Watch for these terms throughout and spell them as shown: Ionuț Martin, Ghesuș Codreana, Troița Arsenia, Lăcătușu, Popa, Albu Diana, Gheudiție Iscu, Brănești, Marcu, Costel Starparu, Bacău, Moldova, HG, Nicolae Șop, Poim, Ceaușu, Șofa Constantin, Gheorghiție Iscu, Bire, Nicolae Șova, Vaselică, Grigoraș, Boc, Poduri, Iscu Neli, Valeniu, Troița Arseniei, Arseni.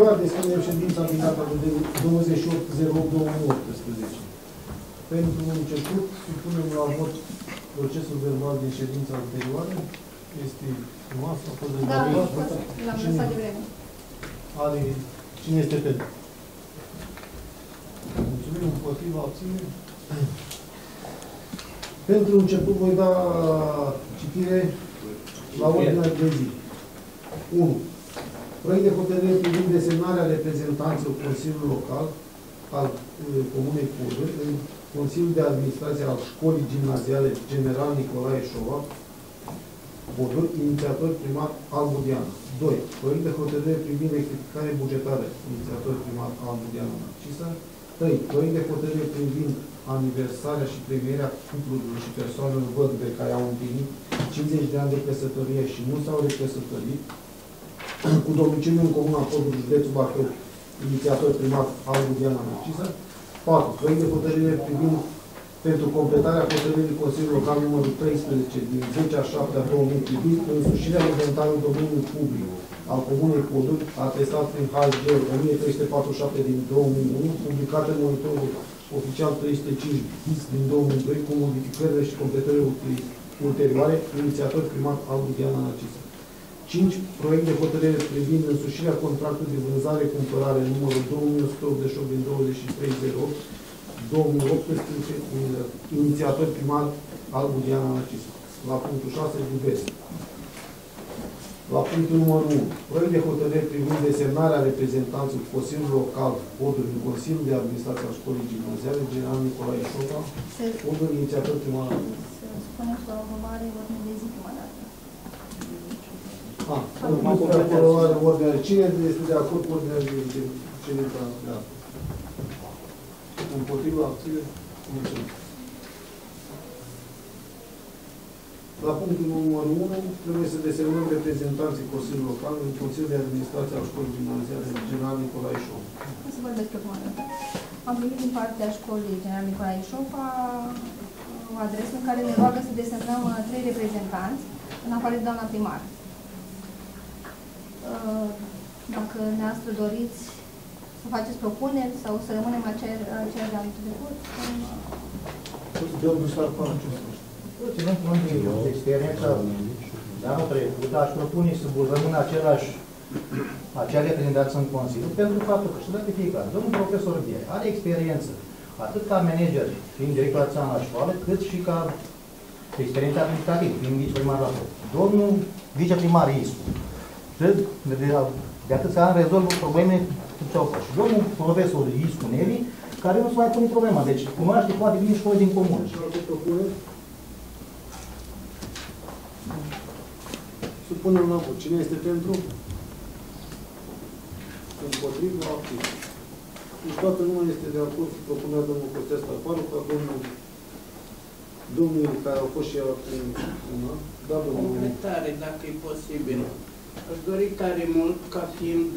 februarie deschidem ședința din data de 28/08/2018. Pentru început, supunem la vot procesul verbal din ședința anterioară. Este noastră, a fost dezbătuit. Da, l-am lăsat de vreme. Ale, cine este pentru? Mulțumim, împotriva, abținem. Pentru început voi da citire la ordinea de zi. 1. Proiect de hotărâre privind desemnarea reprezentanților Consiliului Local al Comunei Poduri în Consiliul de Administrație al Școlii Gimnaziale General Nicolae Șova, Poduri, inițiator primar Albu Diana. 2. Proiect de hotărâre privind rectificare bugetară, inițiator primar Albu Diana Narcisa. 3. Proiect de hotărâre privind aniversarea și premierea cuplurilor și persoanelor văduve care au împlinit 50 de ani de căsătorie și nu s-au recăsătorit, cu domiciliul în comuna Poduri, județul Bacău, inițiator primar Albu Diana Narcisa. 4. Proiect de hotărâre privind pentru completarea hotărârii Consiliului Local numărul 13 din 10/7/2018, însușirea inventarului în domeniul public al Comunei Poduri, atestat prin HG 1347 din 2001, publicat în monitorul oficial 305 din 2002, cu modificările și completările ulterioare, inițiator primar Albu Diana Narcisa. 5. Proiect de hotărâre privind însușirea contractului de vânzare-cumpărare numărul 2188 din 2308-2018, inițiator primar Albu Diana Narcisa. La punctul 6, diverse. La punctul numărul 1. Proiect de hotărâre privind desemnarea reprezentanțului Consiliului Local Poduri în Consiliul de Administrație al Școlii Gimnaziale General Nicolae Șova, Poduri, inițiator primar Albu Diana. Să spuneți la următoare ordine de zi prima dată. Cine este de acord cu ordinea de zi? Împotriva, abține, mulțumesc. La punctul numărul 1, trebuie să desemnăm reprezentanții Consiliului Local în Consiliul de Administrație al Școlii Gimnaziale General Nicolae Șop. O să vorbesc pe bună. Am primit din partea Școlii General Nicolae Șop o adresă în care ne roagă să desemnăm 3 reprezentanți, în afară de doamna primar. Dacă dumneavoastră doriți să faceți propuneri sau să rămânem la ceea de anul trecut. Gheorghiție Iscu. Eu, experiența de anul trecut, aș propune să rămână acea reprezentanță în Consiliu, pentru faptul că și de fiecare. Domnul profesor Bire are experiență, atât ca manager, fiind director țară la școală, cât și ca experiență administrativă, fiind viceprimar la tot. Domnul viceprimar Iscu. De atâția ani rezolvă probleme cu Ceaușu. Și domnul profesor Iscu Neli, care nu se mai pune problema. Deci, cunoaște foarte bine școli din comun. Supunem la vot. Cine este pentru? Împotrivă, activ. Deci toată lumea este de acord cu propunerea domnului Costel Starparu, ca domnul care au fost și el prin una. Da, domnul. Completare, dacă e posibil. Aș dori tare mult, ca fiind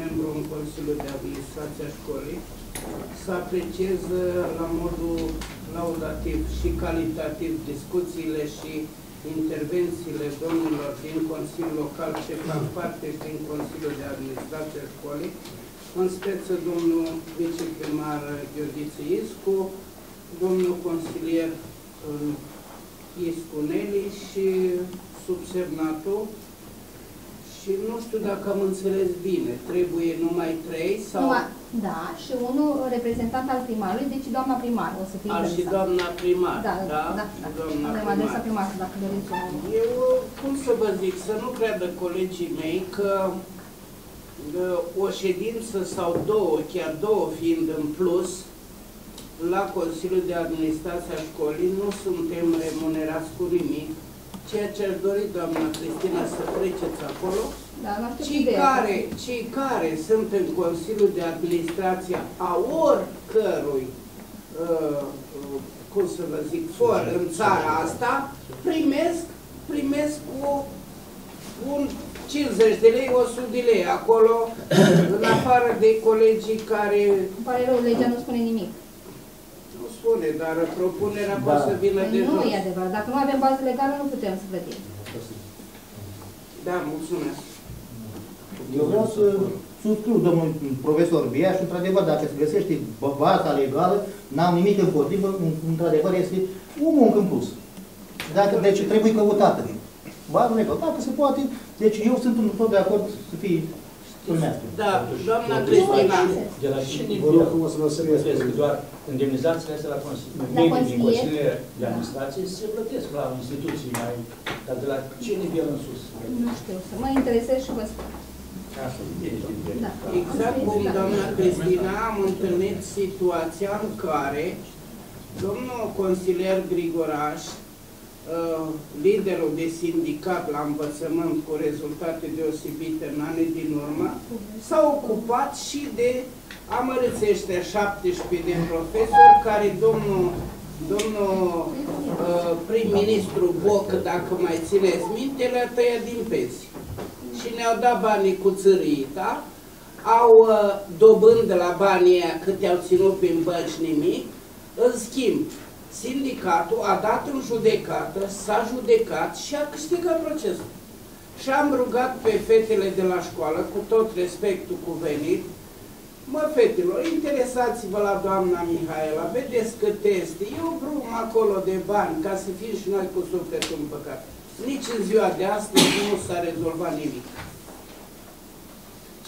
membru în Consiliul de Administrație a Școlii, să apreciez la modul laudativ și calitativ discuțiile și intervențiile domnilor din Consiliul Local ce fac parte din Consiliul de Administrație a Școlii, în speță domnul viceprimar Gheudiție Iscu, domnul consilier Iscu Neli și subsemnatul. Și nu știu dacă am înțeles bine, trebuie numai 3 sau... Da, și unul reprezentant al primarului, deci doamna primar o să fie interesat. Și doamna primar, da? Avem adresa primarului, dacă doriți. Eu, cum să vă zic, să nu creadă colegii mei că o ședință sau două, chiar două fiind în plus, la Consiliul de Administrație a Școlii nu suntem remunerați cu nimic. Ceea ce aș dori, doamna Cristina, să treceți acolo, cei care sunt în Consiliul de Administrație a oricărui, cum să vă zic, for în țara asta, primesc cu un 50 de lei, 100 de lei acolo, în afară de colegii care... Îmi pare rău, legea nu spune nimic. Spune, dar propunerea poate să vină de jos. Nu e adevărat. Dacă nu avem bază legală, nu putem să plătim. Da, mulțumesc. Eu vreau să suscriu, domnul profesor Bia, și într-adevăr, dacă se găsește baza legală, n-am nimic împotrivă, într-adevăr este o muncă în plus. Deci trebuie căutată. Bază legală, dacă se poate, deci eu sunt un tot de acord să fie urmească. Da, doamna Cristina, vă rog frumos să vă sărbesc, doar indemnizațiile astea la consiliere de administrație se plătesc la instituții mai, dar de la ce nivel în sus? Nu știu, să mă interesez și vă spun. Exact cum doamna Cristina am întâlnit situația în care domnul consilier Grigoraș, liderul de sindicat la învățământ cu rezultate deosebite în anii din urmă, s-a ocupat și de amărâțește 17 de profesori care domnul prim-ministru Boc, dacă mai țineți minte, le-a tăiat din pensii. Și ne-au dat banii cu țârâita, au dobând de la banii aia câte au ținut prin băci nimic, în schimb, sindicatul a dat în judecată, s-a judecat și a câștigat procesul. Și am rugat pe fetele de la școală, cu tot respectul cuvenit, mă, fetelor, interesați-vă la doamna Mihaela, vedeți cât este, eu vreau acolo de bani ca să fim și noi cu sufletul împăcat. Nici în ziua de astăzi nu s-a rezolvat nimic.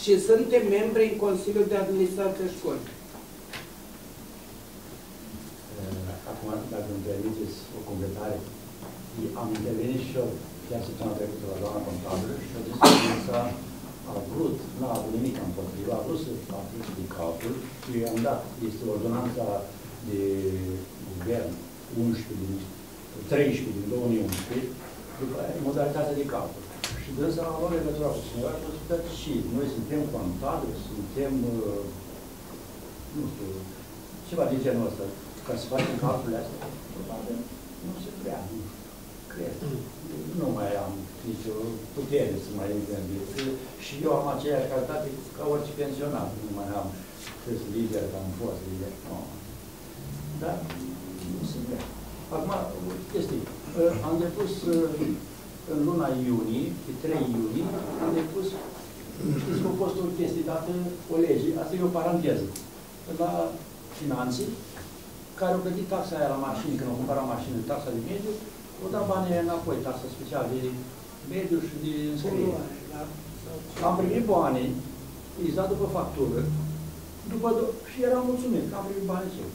Și suntem membri în Consiliul de Administrație Școlii. Acum, dacă îmi permiteți o completare, am intervenit și eu chiar săptămâna trecută la doamna contabilă și eu zis că a vrut, nu a avut nimic împotriva, a vrut să aplice din calcul și i-am dat. Este ordonanța de guvern 13 din 2011, după aia modalitatea de calcul. Și de asta am luat legătura cu cineva și a spus că și noi suntem contabili, suntem, nu știu, ceva de genul ăsta. Ca să facem calculele astea, probabil nu se prea, nu cred. Nu mai am nicio putere să mai gândesc. Și eu am aceeași calitate ca orice pensionat. Nu mai am fost lider, că am fost lider. No. Dar nu se prea. Acum, este. Am depus în luna iunie, pe 3 iunie, am depus, știți că a fost o chestie dată o lege, asta e o paranteză, la finanțe, care au plătit taxa aia la mașini, când au cumpărat mașini, taxa de mediu, au dat banii înapoi, taxa specială de mediu și de înscriere. Am primit banii, i-s dat după factură, și eram mulțumit că am primit banii cei.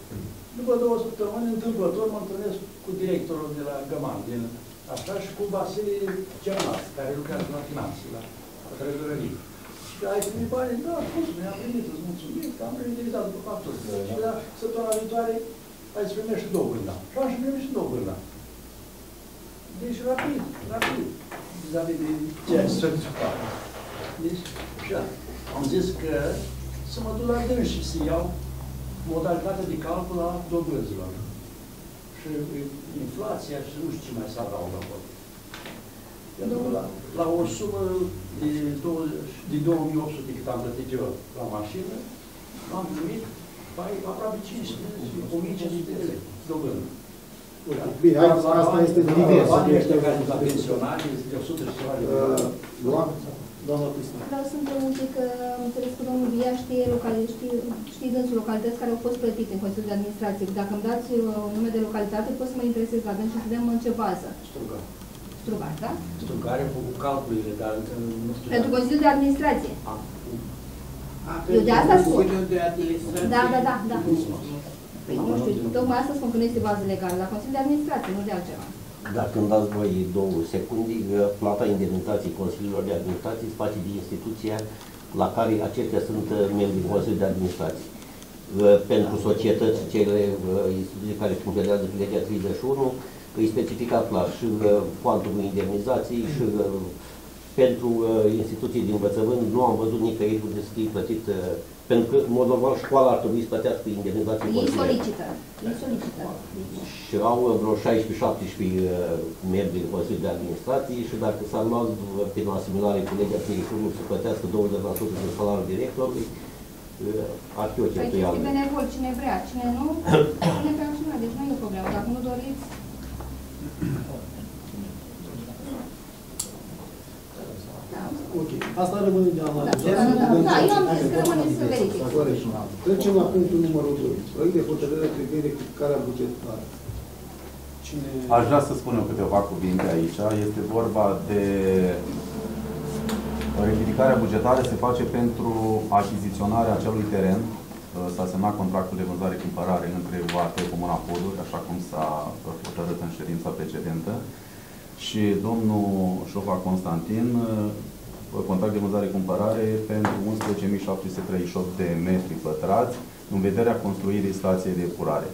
După 2 săptămâni, întâmplător, mă întâlnesc cu directorul de la Găman, din asta, și cu Vaselică Cernat, care lucrează la finanțe, la trezorărie. Și ai primit banii, da, mi-am primit, îți mulțumit, că am primit evitat după factură. Și la săptămâna viitoare, hai să primești și 2 gândă. Și am și primit și 2 gândă. Deci rapid, rapid. Vis-a-vis de ceea ce se întâmplă. Deci, așa. Am zis că să mă duc la dâns și să iau modalitatea de calcul a dobânzilor. Și inflația și nu știu ce mai s-a dat acolo. La o sumă de 2800 cât am plătit eu la mașină, am primit aproape 1500 de lei dobândă. Bine, asta este divers. Banii ăștia care sunt la pensionari, este de 100 și ceva de lei. Doamna Cristina. Vreau să întrebăm că, înțeles că domnul Bia știe dânsul localități care au fost plătite în Consiliul de Administrație. Dacă îmi dați nume de localitate, pot să mă interesez la dâns și să vedem în ce bază. Strugar. Strugar, da? Strugar, eu făcut calculele, dar nu știu... Pentru Consiliul de Administrație. Eu de asta spun. Da, da, da, da. Păi, nu știu, tocmai asta spun că nu este bază legală la Consiliul de Administrație, nu de altceva. Dacă îmi dați voi 2 secunde, plata indemnizației Consiliilor de Administrație se face de instituția la care acestea sunt membri din Consiliul de Administrație. Pentru societăți, cele instituții care funcționează pe legea 31, îi specificat clar și cuantumul indemnizației și pentru instituții de învățământ nu am văzut nicăieri unde să fie plătit, pentru că, în mod normal, școala ar trebui să plătească indemnizații. Ei solicită. Și au vreo 16-17 membri în Consiliul de Administrație și dacă s-ar lua prin asimilare cu legea 31 să plătească 20% de salariul directorului, ar fi o cheltuială. Păi, este benevol, cine vrea, cine nu, cine vrea, cine vrea. Deci nu e problemă. Dacă nu doriți... Ok. Asta rămâne de analizat. Da, eu am zis că rămâne să verific. Trecem la punctul numărul 2. Proiect de hotărâre privind rectificarea bugetară. Aș vrea să spunem câteva cuvinte aici. Este vorba de rectificarea bugetară se face pentru achiziționarea acelui teren. S-a semnat contractul de vânzare-cumpărare între VAT Comuna Poduri, așa cum s-a hotărât în ședința precedentă. Și domnul Șofa Constantin, contract de vânzare-cumpărare pentru 11.738 de metri pătrați, în vederea construirii stației de epurare.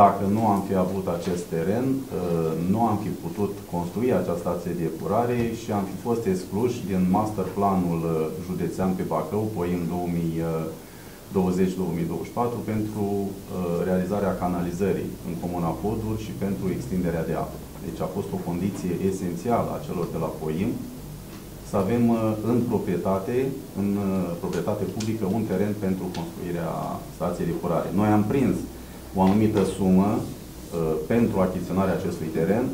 Dacă nu am fi avut acest teren, nu am fi putut construi această stație de epurare și am fi fost excluși din masterplanul județean pe Bacău, Poim 2020-2024, pentru realizarea canalizării în Comuna Poduri și pentru extinderea de apă. Deci a fost o condiție esențială a celor de la Poim să avem în proprietate publică un teren pentru construirea stației de epurare. Noi am prins o anumită sumă pentru achiziționarea acestui teren,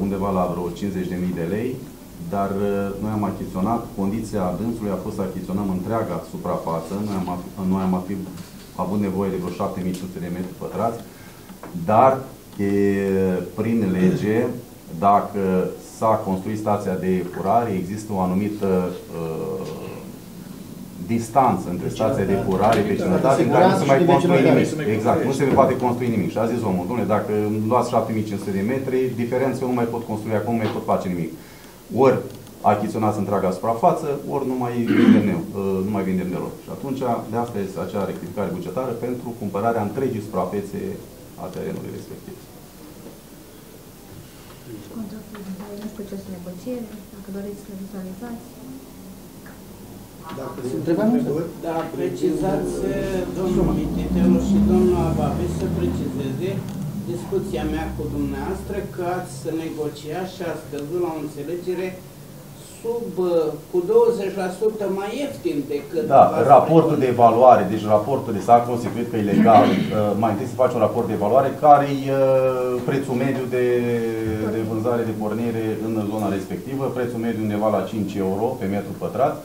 undeva la vreo 50.000 de lei, dar noi am achiziționat, condiția dânsului a fost să achiziționăm întreaga suprafață, noi am avut nevoie de vreo 7.500 de metri pătrați, dar prin lege, dacă s-a construit stația de epurare, există o anumită distanță între stația de epurare, vecinătate, în care nu se mai construie nimic. Exact, nu se poate construi nimic. Și a zis omul, domnule, dacă îmi luați 7.500 de metri, diferență, eu nu mai pot construi acum, nu mai pot face nimic. Ori achiziționați întreaga suprafață, ori nu mai vindem deloc. Și atunci, de asta este acea rectificare bugetară pentru cumpărarea întregii suprafețe a terenului respectiv. Contractul în proces de negociere, dacă doriți să vizualizați. Da, precizați, domnul Mititeu și domnul Ababe, să precizeze discuția mea cu dumneavoastră că ați negociat și ați căzut la o înțelegere cu 20% mai ieftin decât... Da, raportul de evaluare, deci raportul de s-a constituit că e legal, mai întâi se face un raport de evaluare care e prețul mediu de vânzare, de pornire în zona respectivă, prețul mediu undeva la 5 euro pe metru pătrat,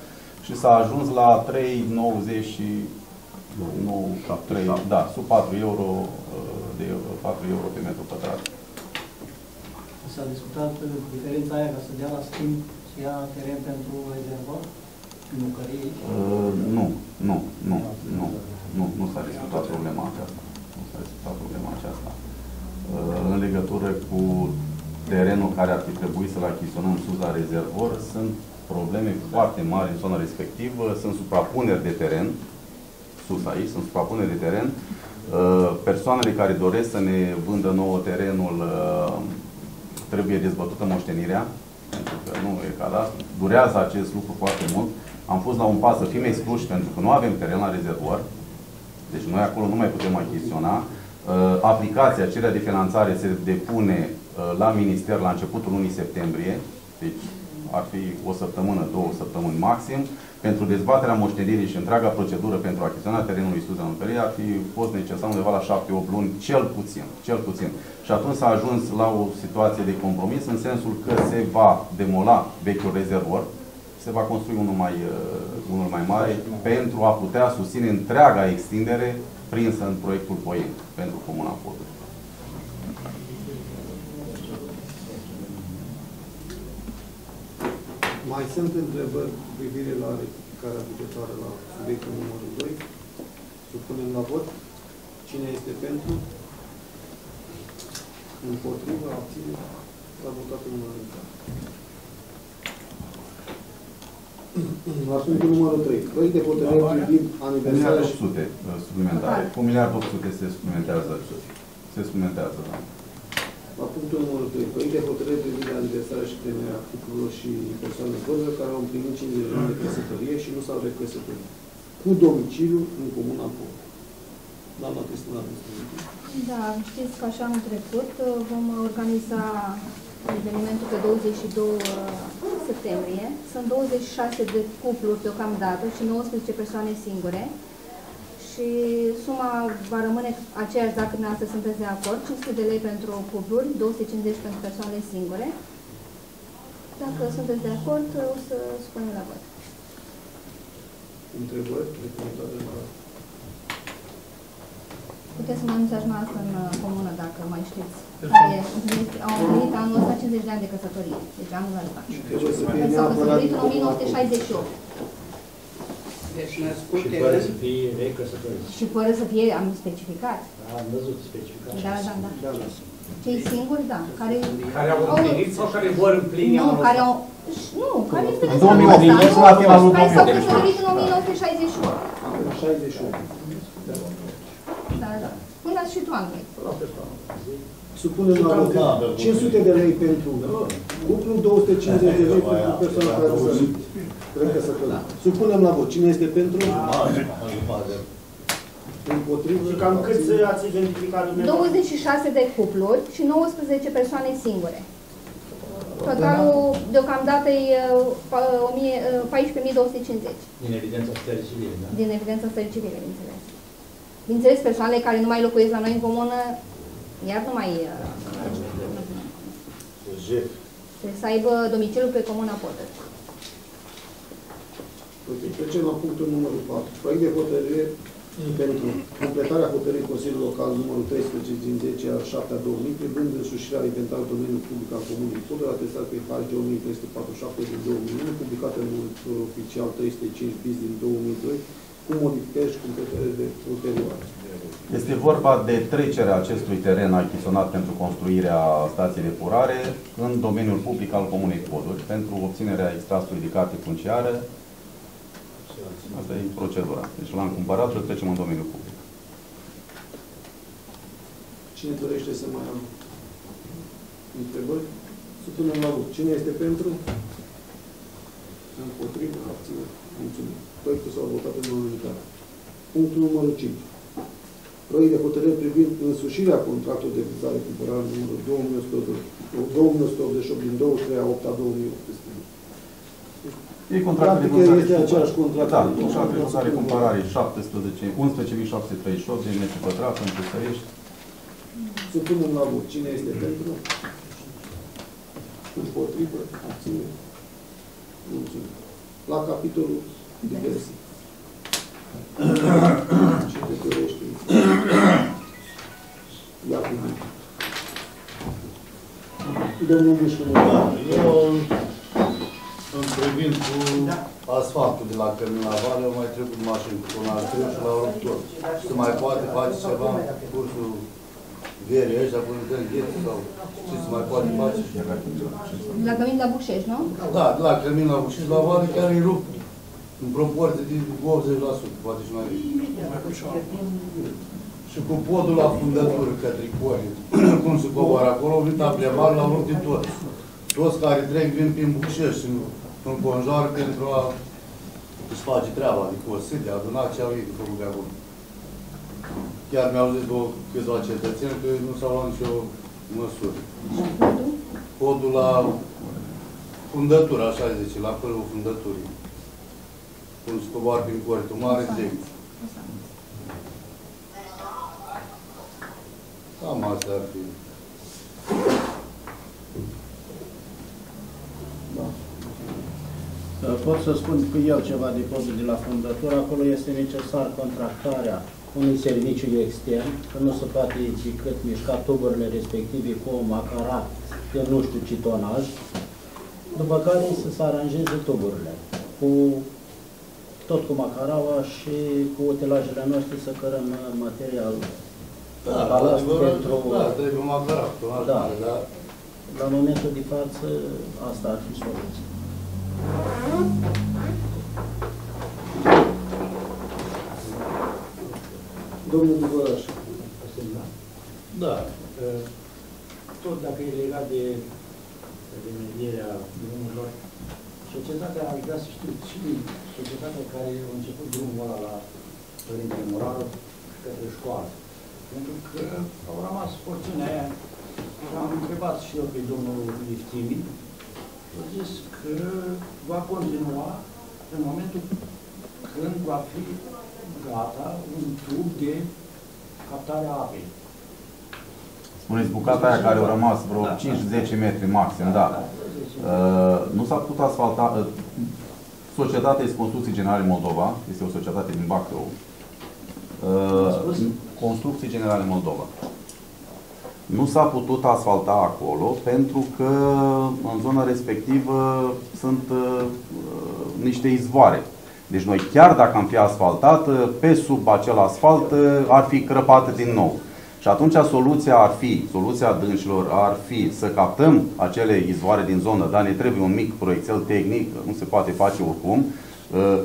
și s-a ajuns la 3,99, da, sub 4 euro pe metru pătrat. S-a discutat diferența aia ca să dea la schimb și ia teren pentru rezervă? Nu s-a discutat problema aceasta. Nu s-a discutat problema aceasta. În legătură cu terenul care ar fi trebuit să-l achiziționăm sus la rezervor, sunt probleme foarte mari în zona respectivă, sunt suprapuneri de teren, sus aici, sunt suprapuneri de teren. Persoanele care doresc să ne vândă nouă terenul trebuie dezbătută moștenirea, pentru că nu e cadastru. Durează acest lucru foarte mult. Am fost la un pas să fim excluși pentru că nu avem teren la rezervor, deci noi acolo nu mai putem achiziționa. Aplicația, cererea de finanțare se depune la minister la începutul lunii septembrie, deci ar fi o săptămână, 2 săptămâni maxim, pentru dezbaterea moștenirii și întreaga procedură pentru achiziționarea terenului Suzan Unperii ar fi fost necesar undeva la 7-8 luni, cel puțin, cel puțin. Și atunci s-a ajuns la o situație de compromis, în sensul că se va demola vechiul rezervor, se va construi unul mai mare, pentru a putea susține întreaga extindere prinsă în proiectul Poim pentru Comuna Poduri. Mai sunt întrebări cu privire la rectificarea bugetară la subiectul numărul 2. Supunem la vot. Cine este pentru? Împotrivă? Abține? S-a votat în unanimitate. La subiectul numărul 3. Proiect de hotărâre privind aniversarea... 1.800.000 suplimentare. Cu 1.800.000 se suplimentează. Se suplimentează, da. La punctul numărul 2. Proiect de hotărâre privind aniversarea și premierea articolilor și persoanelor văzută care au împlinit 50 de ani de căsătorie și nu s-au recăsătorit, cu domiciliu în Comuna Popa. Doamna Cristina, da, știți că așa anul trecut vom organiza evenimentul pe 22 septembrie. Sunt 26 de cupluri deocamdată și 19 persoane singure. Și suma va rămâne aceeași, dacă dumneavoastră sunteți de acord, 500 de lei pentru cupluri, 250 pentru persoanele singure. Dacă sunteți de acord, o să spunem la vot. Întrebări? Puteți să mă anunțați noastră în comună, dacă mai știți. Au împlinit anul ăsta 50 de ani de căsătorie. Deci anul ăsta. S-au căsătorit în 1968. Deci născute... Și fără să fie recăsătorit. Și fără să fie, am specificat. Am văzut specificat. Da. Cei singuri, da. Care au împlinit sau care vor împlini anul ăsta? Nu, care au... Nu, care este anul ăsta? Care s-au căsătorit în 1968. Da. Până ați și tu, Andrei. Supunem la vot 500 de lei pentru cuplu, 250 de lei pentru persoana care recăsătorită. Supunem la vot. Cine este pentru? Împotrivă. Și cam cât ați identificat dumneavoastră? 26 de cupluri și 19 persoane singure. Totalul deocamdată e 14.250. Din evidența stării civile, da? Din evidența stării civile, bineînțeles. Bineînțeles, persoanele care nu mai locuiesc la noi în comună, iar nu mai... Trebuie să aibă domiciliul pe comuna Poduri. Ok, trecem la punctul numărul 4. Proiect de hotărâre pentru completarea hotărârii Consiliului Local numărul 13 din 10/7/2000, privind însușirea inventarului domeniului public al comunei Poduri, atestat pe pagina 1347 din 2001, publicată în Notițul Oficial 305 bis din 2002, cu modificări și completările ulterioare. Este vorba de trecerea acestui teren achiziționat pentru construirea stației de depurare în domeniul public al comunei Poduri pentru obținerea extrasului de carte funciară. Asta e procedura. Deci l-am cumpărat și o trecem în domeniul public. Cine dorește să mai am întrebări? Supunem la vot. Cine este pentru? Împotrivă, abținere. Mulțumim. Proiectul s-a votat în unanimitate. Punctul numărul 5. Proiect de hotărâre privind însușirea contractului de vizare cumpărare numărul 2188 din 23/8/2018. E contractul de vizare este același contract. Da, contractul de vizare cumpărare 11.738 de metri pătrați în Păsărești. Supunem la vot. Cine este pentru? Împotrivă, abținere. Mulțumim. La capitolul diverse. Ce te dorești? Ia cu mine. Domnul Vișcu, eu în privințul asfaltul de la Cămin la Vale, eu mai trebuie mașini cu un altru și la ruptor. Se mai poate face ceva în cursul verii ăștia, până în gheță sau ce se mai poate face? La Cămin la Bucșești, nu? Da, la Cămin la Bucșești, la Vale, care îi rup. În proporție de 80%, poate și mai bine. Și cu podul la fundătură către Poim, cum se coboară acolo, au venit aplemarul, l-au luat de toți. Toți care trec vin prin Bucșești și înconjoară pentru a își face treaba, adică o să de adunat ce au ei de făcut de acolo. Chiar mi-au zis câțiva cetățeni că nu s-au luat nicio măsură. Podul la fundătură, așa zice, la pârâul fundăturii. Cum se coboară prin cortul mare, zic. Cam asta ar fi. Pot să spun că eu ceva de podul de la fundătură. Acolo este necesar contractarea unui serviciu extern, că nu se poate decât mișca tuburile respective cu o macara de nu știu ce tonaj, după care să se aranjeze tuburile cu tot cu macaraua și cu utilajele noastre să cărăm material. Da, trebuie macarau, tonajele, dar... La momentul de față, asta ar fi soluția. Domnul Grigoraș. Da, tot dacă e legat de remedierea drumurilor, societatea ar vrea să știu și societatea care a început drumul ăla la părintele morală către școală. Pentru că au rămas porțiunea aia. Am întrebat și eu pe domnul Liftimi și a zis că va continua în momentul când va fi gata un tub de captare a apei. Spuneți bucata aia care a rămas vreo 5-10 metri maxim, da. Nu s-a putut asfalta. Societatea este Construcții Generale în Moldova, este o societate din Bacău. Construcții Generale în Moldova. Nu s-a putut asfalta acolo pentru că în zona respectivă sunt niște izvoare. Deci noi chiar dacă am fi asfaltat, pe sub acel asfalt ar fi crăpat din nou. Și atunci soluția dânșilor ar fi să captăm acele izvoare din zonă, dar ne trebuie un mic proiectel tehnic, nu se poate face oricum,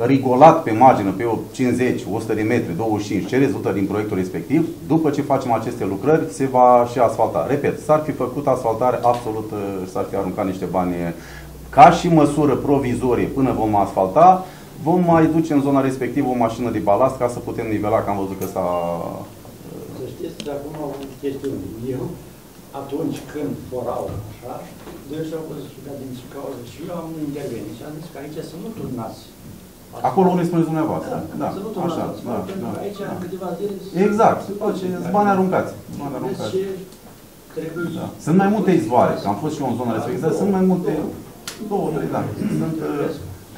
rigolat pe margine, pe 50, 100 de metri, 25, ce rezultă din proiectul respectiv, după ce facem aceste lucrări, se va și asfalta. Repet, s-ar fi făcut asfaltare absolut, s-ar fi aruncat niște bani ca și măsură provizorie până vom asfalta, vom mai duce în zona respectivă o mașină de balast ca să putem nivela, că am văzut că s-a... Să știți, dar acum au niște chestiuni. Eu, atunci când forau așa, deci au văzut că din cauza și eu am intervenit și am zis că aici să nu turnați. Acolo unde spuneți dumneavoastră. Da, să nu turnați, așa, da, pentru că aici în câteva zile... Exact, bani aruncați. Sunt mai multe izvoare, că am fost și eu în zona respectivă, sunt mai multe... Două, trei, da.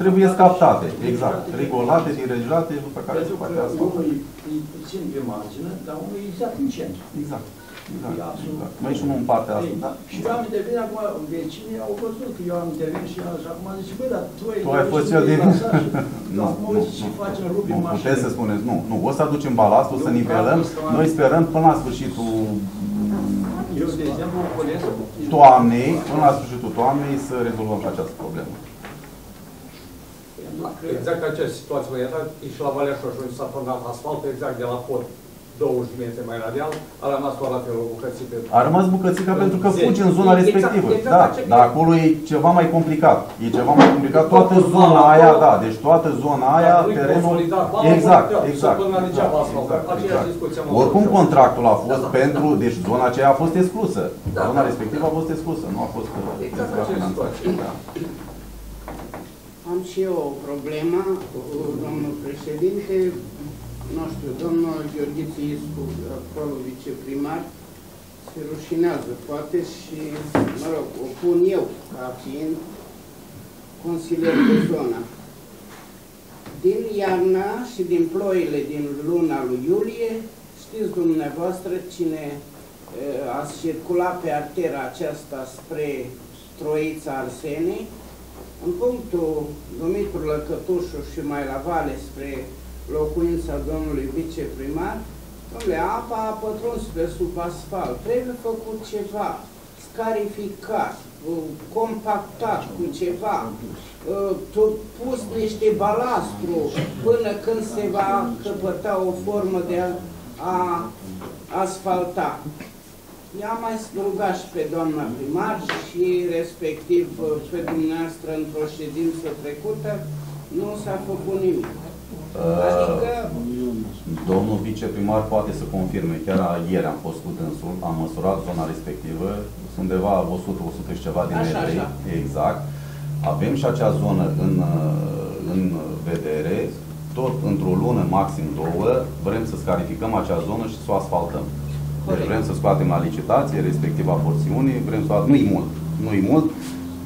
Trebuie captate, exact, rigolate, dirijate, după care se poate asta. Unul îi țin pe margine, dar unul e exact în centru. Exact. Mai și unul în partea asta. Și eu am intervenit acum, vecinii au văzut că eu am intervenit și acum zice, băi, dar tu ai fost cel din... Nu, nu, puteți să spuneți, nu, nu, o să aducem balast, o să nivelăm, noi sperăm până la sfârșitul... Eu, de exemplu, o colesă... Toamnei, până la sfârșitul toamnei, să rezolvăm această problemă. Exact această situație mai era, și la Valea Șoșului s-a format asfaltul, exact de la pod, 20 metri mai radial, a rămas doar la felul bucățică. A rămas bucățica pentru că fugi în zona respectivă. Da, dar acolo e ceva mai complicat. E ceva mai complicat, toată zona aia, da, deci toată zona aia, terenul... Exact, exact. Oricum contractul a fost pentru, deci zona aceea a fost exclusă. Zona respectivă a fost exclusă, nu a fost... Exact această situație. Am și eu o problemă, domnul președinte, nu știu, domnul Gheorghiție Iscu, acolo viceprimar, se rușinează, poate, și, mă rog, o pun eu, ca fiind consilier de zonă. Din iarna și din ploile din luna lui iulie, știți dumneavoastră cine a circulat pe artera aceasta spre Troița Arseniei, în punctul Dumitru Lăcătușu și mai la vale spre locuința domnului viceprimar, domnule, apa a pătruns pe sub asfalt, trebuie făcut ceva, scarificat, compactat cu ceva, pus niște balastru până când se va căpăta o formă de a asfalta. I-am mai rugat și pe doamna primar și respectiv pe dumneavoastră într-o ședință trecută, nu s-a făcut nimic. Adică... Domnul viceprimar poate să confirme, chiar ieri am fost cu dânsul, am măsurat zona respectivă, sunt undeva 100-100 și ceva de metri, exact. Avem și acea zonă în vedere, tot într-o lună, maxim două, vrem să scarificăm acea zonă și să o asfaltăm. Deci vrem să scoatem la licitație respectiva porțiunii, vrem să nu-i mult, nu-i mult,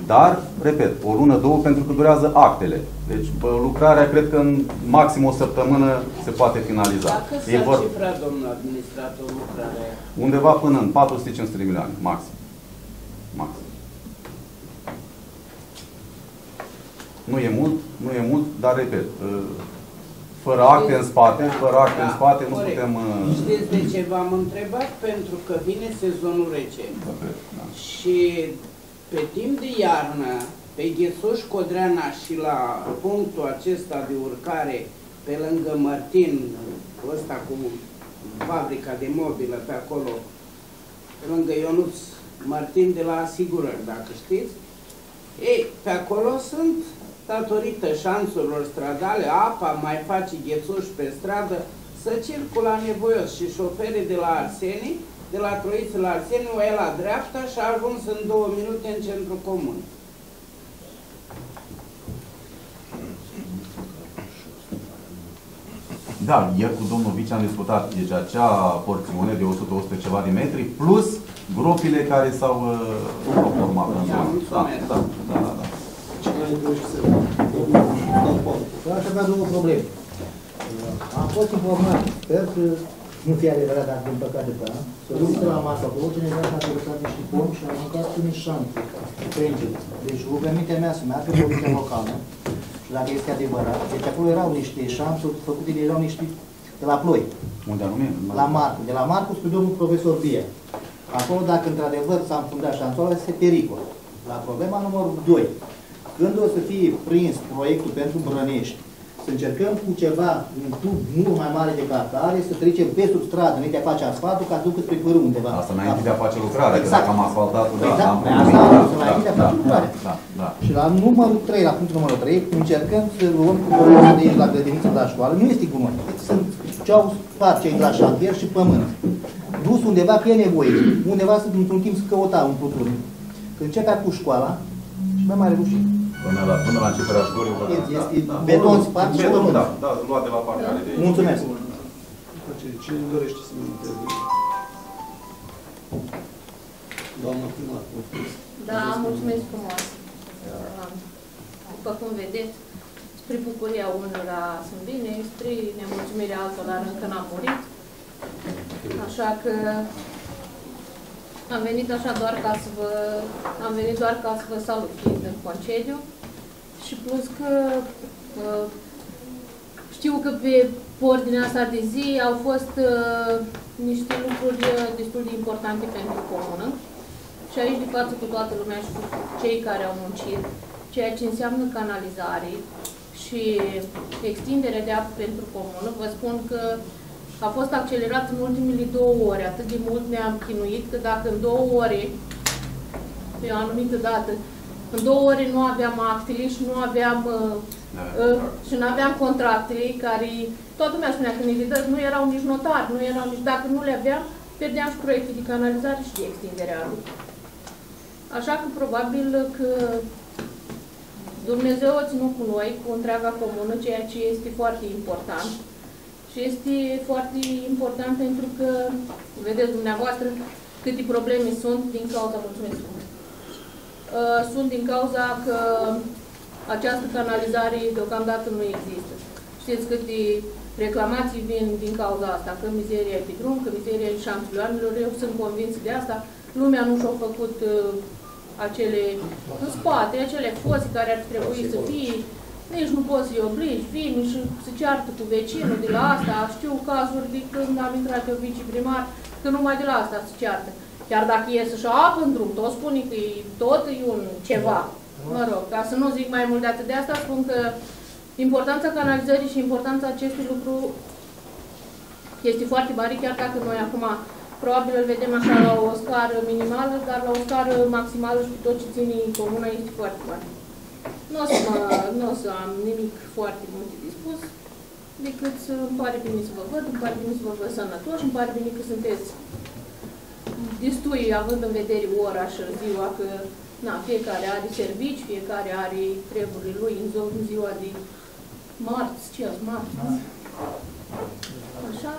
dar, repet, o lună, două, pentru că durează actele. Deci lucrarea, cred că în maxim o săptămână se poate finaliza. Dacă s-ar cifra, domnul administrator, lucrarea? Undeva până în 400-500 de milioane, maxim. Maxim. Nu e mult, nu e mult, dar, repet, fără acte în spate, fără acte în spate, nu putem... Știți de ce v-am întrebat? Pentru că vine sezonul rece. Și pe timp de iarnă, pe Ghesuș Codreana și la punctul acesta de urcare, pe lângă Martin, ăsta cu fabrica de mobilă pe acolo, lângă Ionuț Martin de la Asigurări, dacă știți, ei, pe acolo sunt... Datorită șanțurilor stradale, apa mai face ghețuș pe stradă să circula nevoios și șoferii de la Arseni, de la Troiță la Arseni, o e la dreapta și a ajuns în 2 minute în centrul comun. Da, ieri cu domnul Vici am discutat, deci acea porțiune de 100-100 ceva de metri, plus gropile care s-au format în zonă. Da. Aș avea două probleme. Am fost informat, sper că nu fie adevărat, dar din păcate pe an, să duc la masă acolo, cineva s-a adresat niște pomi și a mâncat unii șanțe pe îngeri. Deci rugămintea mea să meargă pe poliția locală, și dacă este adevărat, deci acolo erau niște șanțuri făcute, erau niște de la ploi. Unde anume? La Marcu. De la Marcu spre domnul profesor Bire. Acolo, dacă într-adevăr s-a înfundat șanțoarea, este pericol. La problema numărul 2. Când o să fie prins proiectul pentru Brănești, să încercăm cu ceva, un tub mult mai mare decât atare, să trecem pe substradă, înainte de a face asfaltul, ca să ducă spre pârâu undeva. Asta înainte de a face lucrarea, că dacă am asfaltat-o, înainte de a face lucrarea. Și la numărul 3, la punctul numărul 3, încercăm să luăm cu părinții de aici la grădiniță la școală, nu este gunoi. Sunt ce-au spart cei de la șantier și pământ. Dus undeva că e nevoie, undeva să într-un timp să căuta un putur. Când încerca cu școala și mai reușit. Până la începerea școlii, beton spart și pământ. Da, luat de la partea de aici. Mulțumesc! Cine dorește să mă intervine? Doamna primar, mulțumesc. Da, mulțumesc frumos. După cum vedeți, spre bucuria unora sunt bine, spre nemulțumirea altora încă n-am murit. Așa că am venit așa doar ca să vă salut din concediu și plus că știu că pe ordinea asta de zi au fost niște lucruri destul de importante pentru comună și aici de față cu toată lumea și cu cei care au muncit, ceea ce înseamnă canalizare și extinderea de apă pentru comună. Vă spun că a fost accelerat în ultimele 2 ore. Atât de mult ne-am chinuit că dacă în 2 ore, pe o anumită dată, în 2 ore nu aveam actele și nu aveam, contractele care toată lumea spunea că nu erau nici notari, nu erau nici, dacă nu le aveam, pierdeam și proiecte de canalizare și de extindere a lui. Așa că probabil că Dumnezeu a ținut cu noi, cu întreaga comună, ceea ce este foarte important. Și este foarte important pentru că, vedeți dumneavoastră, câte probleme sunt din cauza, sunt din cauza că această canalizare deocamdată nu există. Știți câte reclamații vin din cauza asta, că mizeria e pe drum, că mizeria e în șampilioanelor, eu sunt convins de asta. Lumea nu și-a făcut acele, în spate, acele foții care ar trebui să fie. Nici nu poți să-i obligi, vin și se ceartă cu vecinul de la asta. Știu cazuri de când am intrat eu viceprimar, că numai de la asta se ceartă. Chiar dacă iese și apă în drum, tot spune că e tot e un ceva. Mă rog, ca să nu zic mai mult de atât de asta, spun că importanța canalizării și importanța acestui lucru este foarte mare, chiar dacă noi acum probabil îl vedem așa la o scară minimală, dar la o scară maximală și tot ce ține în comună este foarte mare. Nu o să am nimic foarte mult de dispus, decât să îmi pare bine să vă văd, îmi pare bine să vă văd sănătoși, îmi pare bine că sunteți destui, având în vedere ora și ziua, că na, fiecare are servici, fiecare are treburile lui în ziua de marți, așa.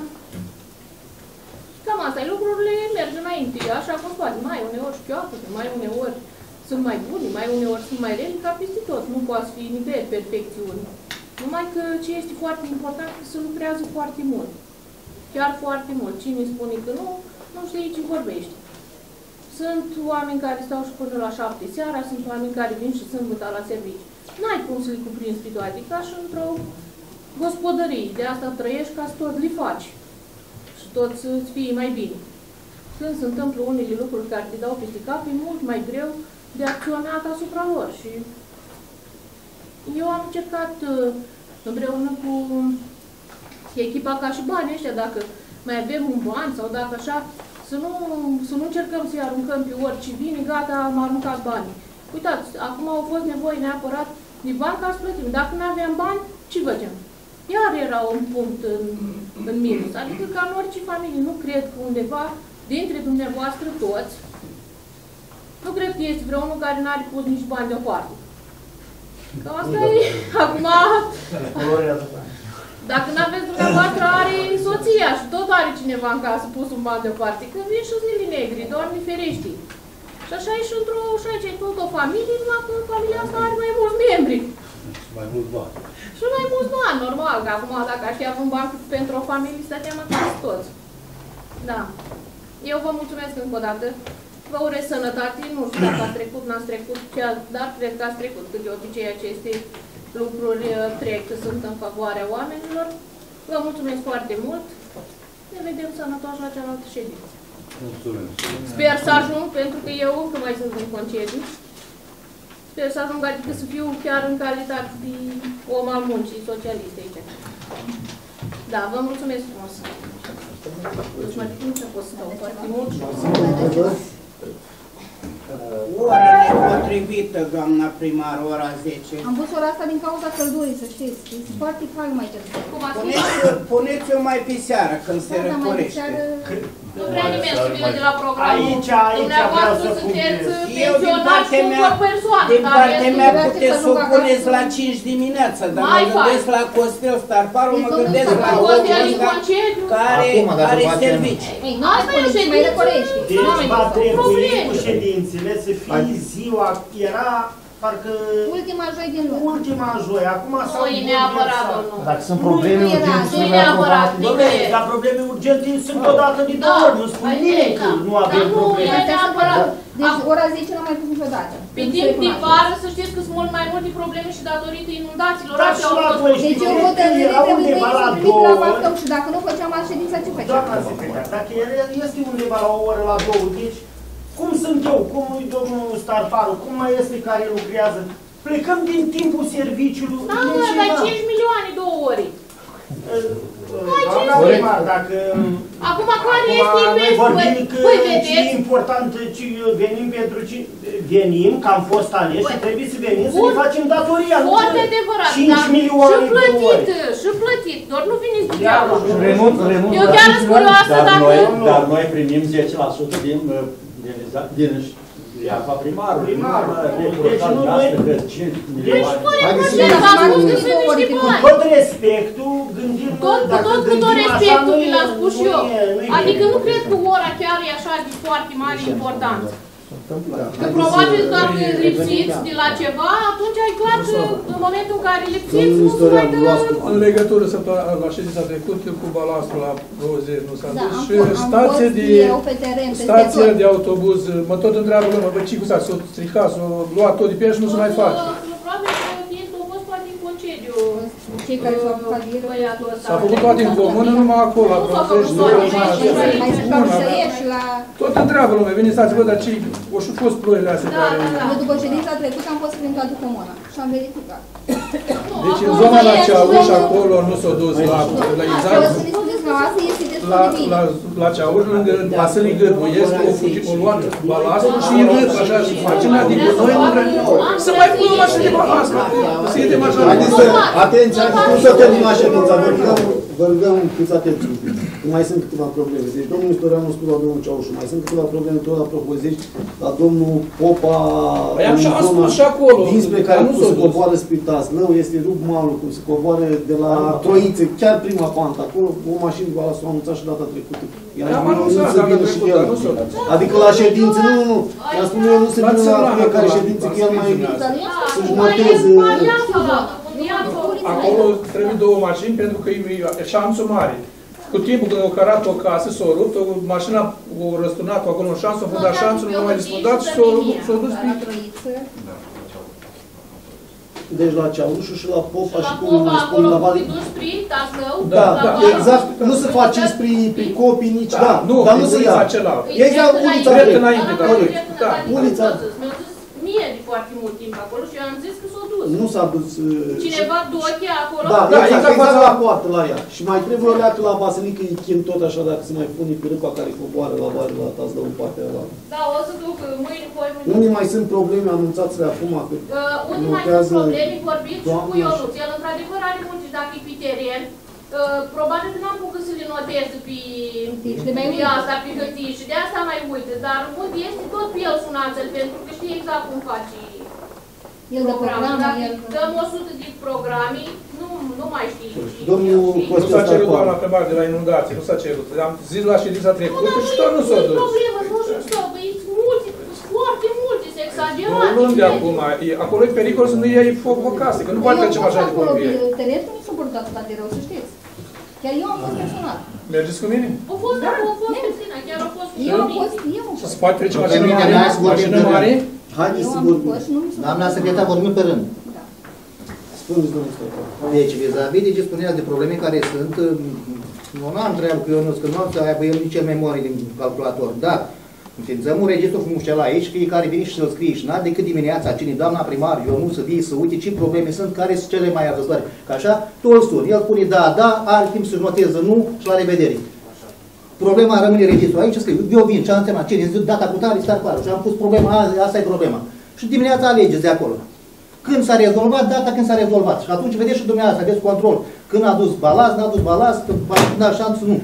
Cam asta-i, lucrurile merg înainte, așa cum poate, mai uneori șchioapă, mai uneori sunt mai buni, mai uneori sunt mai rele, ca peste tot. Nu poate fi nivel perfecțiune. Numai că ce este foarte important că se lucrează foarte mult. Chiar foarte mult. Cine spune că nu, nu știe ce vorbește. Sunt oameni care stau și până la 7 seara, sunt oameni care vin și sâmbătă la servici. N-ai cum să le cuprinzi pe toate, ca și într-o gospodărie. De asta trăiești ca să tot le faci. Și tot să-ți fie mai bine. Când se întâmplă unele lucruri care te dau peste cap, e mult mai greu de acționat asupra lor și eu am încercat împreună cu echipa ca și banii ăștia, dacă mai avem un ban sau dacă așa, să nu încercăm să-i aruncăm pe orice vine, gata, am aruncat banii. Uitați, acum au fost nevoie neapărat de bani ca să plătim. Dacă nu aveam bani, ce facem? Iar era un punct în minus. Adică ca în orice familie, nu cred că undeva dintre dumneavoastră toți, nu cred că este vreunul care n-are pus nici bani deoparte. Că asta e. Acum, dacă n-aveți dumneavoastră, are soția și tot are cineva în casă, pus un ban deoparte, când vin și-o zile negri, Doamne ferește. Și așa e și într-o, așa e ce-i tot o familie, numai că familia asta are mai mulți membri. Și mai mulți bani. Și mai mulți bani, normal, că acum dacă aș fi avut bani pentru o familie, stăteam acasă toți. Da. Eu vă mulțumesc încă o dată. Vă urez sănătate, nu știu dacă ați trecut, n-ați trecut, dar cred că ați trecut, că de obicei aceste lucruri trec, că sunt în favoarea oamenilor. Vă mulțumesc foarte mult. Ne vedem sănătoși la cealaltă ședință. Mulțumesc. Sper să ajung, pentru că eu încă mai sunt în concediu. Sper să ajung, adică să fiu chiar în calitate de om al muncii socialiste aici. Da, vă mulțumesc frumos. Nu ce pot să stau foarte mult și o să ora potrivită, doamna primar, ora 10. Am pus ora asta din cauza căldurii, să știți. Este foarte calm aici. Puneți-o mai pe seară, când se răcorește. Nu prea nimeni să vină de la program. Aici vreau să puneți. Eu, din partea mea, puteți să o puneți la 5 dimineața. Dar mă gândesc la Costel Starparu, mă gândesc la Costel care are servici. Nu, asta e ședință. Deci va trebui cu ședințele să fie ziua, era parcă ultima joi din lume. Ultima joi, acum s-au urgențat. Dacă sunt probleme urgente, nu neapărat. Dom'le, dar probleme urgente sunt odată din două ori, nu spune nimeni că nu avem probleme. Deci ora 10 n-am mai pus niciodată. Pe timp de vară să știți că sunt mult mai multe probleme și datorită inundațiilor. Deci eu hotărâre trebuie să iei primit la Bacău și dacă nu făceam altă ședință, ce făceam? Dacă este undeva la o oră, la două, deci cum sunt eu, cum e domnul Starparu, cum mai este care lucrează, plecăm din timpul serviciului. Da, dar 5 milioane două ore. Doamna primar, dacă... Acum, care este important că venim pentru cine... Venim, că am fost aleși și trebuie să venim să ne facem datoria. Foarte adevărat, dar și plătit, doar nu veniți degeaba. Eu chiar îți culoasă dacă... Dar noi primim 10% din... din apa primarului. Deci nu noi... Deci fără proces, v-am spus că sunt niște bani. Cu tot respectul, gândim... Cu tot respectul mi l-am spus și eu. Adică nu cred că ora chiar e așa de foarte mare importanță. Că probabil doar că lipsiți de la ceva, atunci e clar că în momentul în care lipsiți, nu se mai dă... În legătură la ședința trecută, cu balastul la roze nu s-a dus și stația de autobuz, mă tot întreabă lumea, bă, ce cu s-a stricat, s-a luat tot de pe ea și nu se mai face. Probabil că a fost poate în concediu. Cei care s-au făcut băiatul ăsta. S-a făcut toate în comună, numai acolo, la Brănești, tot întreabă lumea, veniți stați, bă, dar ce o și fost ploile astea care... Da, după ședința trecută am fost prin toată comuna și am verificat. Deci în zona la Ceauș, acolo nu s-o dus la exact... La Ceauș, lângă Vaselică, Poiesc, o luat balastul și îi râd, așa, și facem, adică noi nu vrem să mai punem așa de balastul, să iedem așa. Atenție, cum să terminăm ședința, vă rugăm fiți atenți. Mai sunt câteva probleme. Deci domnul Istorianu spune la domnul Ceaușu, mai sunt câteva probleme tot la propoziți la domnul Popa... Păi am și-am spus și acolo. Dinspre care nu se coboară spitați. Nu, este rup malul, cum se coboară de la Troiță, chiar prima pantă. Acolo o mașină cu ala s-o anunțat și data trecută. Iar nu se vină și el. Adică la ședință, nu. I-am spus eu nu se vină la fiecare ședință, că el mai să-și noteze. Acolo trebuie două mașini pentru că e șanțul mare. Cu timpul când au cărat o casă, s-a rupt, mașina a răsturnat-o acolo în șanțul, a fost la șanțul, nu mai răspundat și s-a dus prin... Deci la Ceaușu și la Popa și cum îmi spun la Valeniu. La Popa, acolo cu prin Tacău. Da, exact. Nu se faceți prin copii nici, da, dar nu se ia. Exact, ulița prin. Ulița prin. Mie de foarte mult timp acolo și eu am zis că s-o dus. Nu s-a dus... Cineva dochea acolo? Da, exact la poartă la ea. Și mai trebuie o leacă la Vaselică, îi chem tot așa dacă se mai pune pe râpa care coboară la vară, la tați, dă-o în partea la... Da, o să duc mâine, poimâine. Unii mai sunt probleme, anunțați-le acum că... Unii mai sunt probleme, vorbiți și cu Ionuț. El într-adevăr are mulți, dacă e pe teren, probabil că n-am putut să le noteze pe asta, pe hârtii și de asta mai uită, dar mult este tot pe el sunață-l, pentru că știe exact cum face El de program, dăm 100 de programe, nu mai știi. Domnul Costel Starparu. Nu s-a cerut doamna pe bani de la inundații, nu s-a cerut. Am zis la ședința trecută și tot nu s-a dus. Nu e problemă, nu s-a dus. Foarte multe, se exagerat. Nu luăm de acum. Acolo e pericol să nu iei foc o casă, că nu poate că ceva așa de vorbire. Eu am fost acolo pe terenul, nu s-a purtat atât de rău, să știți. Chiar eu am fost personal. Mergeți cu mine? A fost, da, a fost Cristina, chiar a fost cu mine. Se poate trece mașină mare? Haideți să vorbim. Doamna secretar, vorbim pe rând. Spuneți, domnul secretar. Deci, vis-a-vis de ce spuneați de probleme care sunt, nu am treabă cu Ionuț, că nu am să aibă el nici memorii din calculator, da. Înființăm un registru frumos la aici, fiecare vine și să-l scrie și n-a decât dimineața cine, doamna primar, eu nu să vii să uite ce probleme sunt, care sunt cele mai arăzătoare. Că așa, tu îl suni, el pune da, da, are timp să-și noteze nu și la revedere. Problema rămâne registru aici, scrie, eu vin, ce-am însemnat, cine zic, data cu tare, Starparu, și am pus problema, asta e problema. Și dimineața alegeți de acolo. Când s-a rezolvat, data când s-a rezolvat. Și atunci vedeți și dumneavoastră, aveți control. Când a dus balast, n-a dus balast, n-a șanță, nu.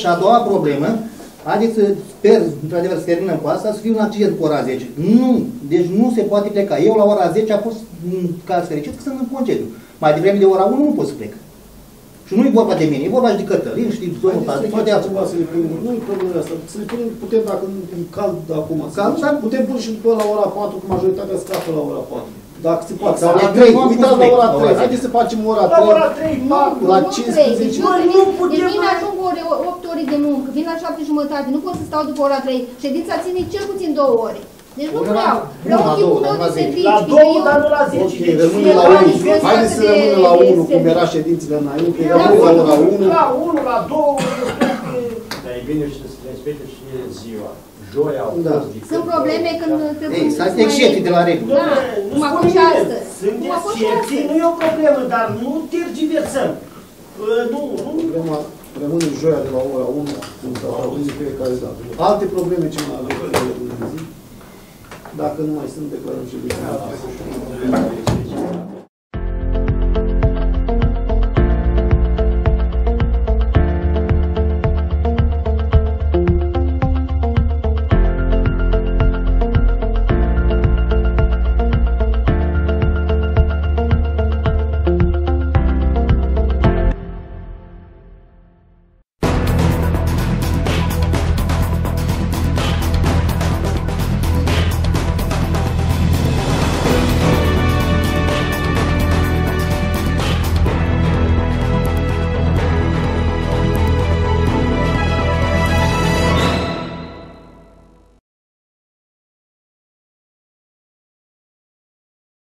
Și a doua problemă, haideți să sper, într-adevăr, să terminăm cu asta, să fie un accident cu ora 10. Nu, deci nu se poate pleca. Eu la ora 10 am fost caz fericit că sunt în concediu. Mai devreme de ora 1 nu pot să plec. Și nu-i vorba de mine, e vorba și de Cătălin, știi, domnul Pază, toate altceva. Nu-i problema asta, să le punem, putem, dacă în cald acum, putem pune și până la ora 4, că majoritatea scapă la ora 4. Dacă se poate, sau la 3, uitați la ora 3, haideți să facem ora 3, la ora 3, la 15, nu putem mai... ajung 8 ore de muncă, vin la 7:30, nu pot să stau după ora 3, ședința ține cel puțin 2 ore. Deci nu vreau, vreau timpul meu de serviciu. La 2, dar nu la 10. Ok, rămâne la 1, haideți să rămâne la 1, cum era ședințele înainte, rămâne la ora 1. La 1, la 2, dar e bine și să respecte și ziua. Sunt probleme când trebuie să mai... Excepții de la regulă. Cum a fost astăzi. Sunt excepții, nu e o problemă, dar nu tergiversăm. Problema rămâne joia de la ora 1, când s-a auzit fiecare dată. Alte probleme ce mai avem, dacă nu mai sunt declarăm și de